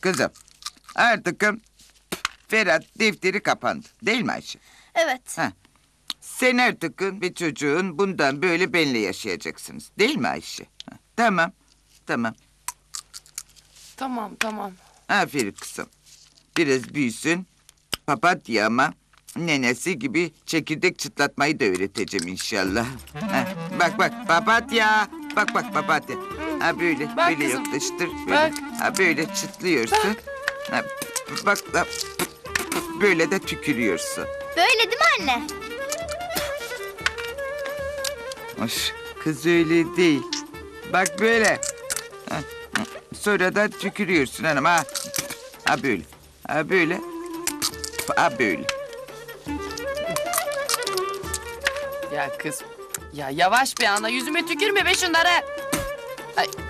Kızım, artık Ferhat defteri kapandı. Değil mi Ayşe? Evet. Ha. Sen artık bir çocuğun, bundan böyle benimle yaşayacaksınız. Değil mi Ayşe? Ha. Tamam, tamam. Tamam, tamam. Aferin kızım. Biraz büyüsün. Papatya ama nenesi gibi çekirdek çıtlatmayı da öğreteceğim inşallah. Ha. Bak bak papatya. Bak bak papatya. Ha böyle, bak böyle kızım, yaklaştır. Böyle. Ha böyle çıtlıyorsun. Bak. Ha, bak da böyle de tükürüyorsun. Böyle değil mi anne? Hoş, kız öyle değil. Bak böyle. Ha. Sonra da tükürüyorsun hanım ha. Ha böyle. Ha böyle. Ha böyle. Ya kız, ya yavaş be ana, yüzüme tükürme be şunlara. Ay.